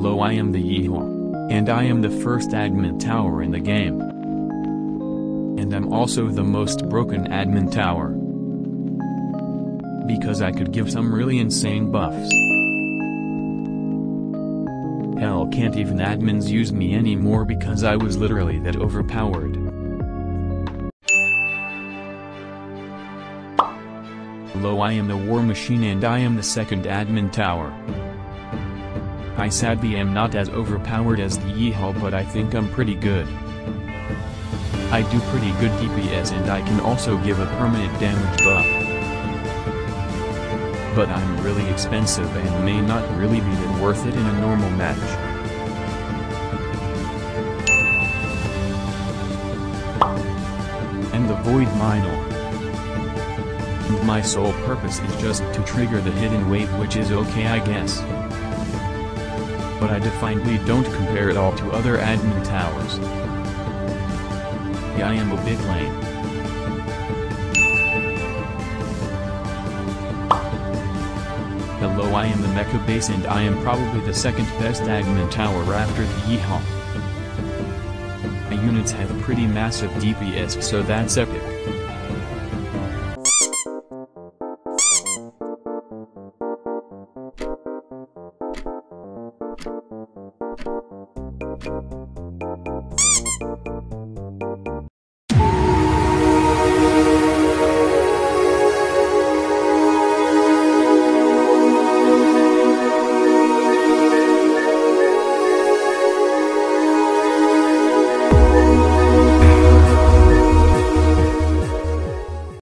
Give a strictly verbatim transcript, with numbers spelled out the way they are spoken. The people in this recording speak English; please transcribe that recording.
lo, I am the Yeehaw. And I am the first admin tower in the game. And I'm also the most broken admin tower. Because I could give some really insane buffs. Hell, can't even admins use me anymore because I was literally that overpowered. Lo, I am the War Machine and I am the second admin tower. I sadly am not as overpowered as the Yeehaw, but I think I'm pretty good. I do pretty good D P S and I can also give a permanent damage buff. But I'm really expensive and may not really be that worth it in a normal match. And the Void Minor. My sole purpose is just to trigger the hidden wave, which is okay I guess. But I definitely don't compare it all to other admin towers. I am a bit lame. Hello, I am the Mecha Base and I am probably the second best admin tower after the Yeehaw. My units have pretty massive D P S so that's epic.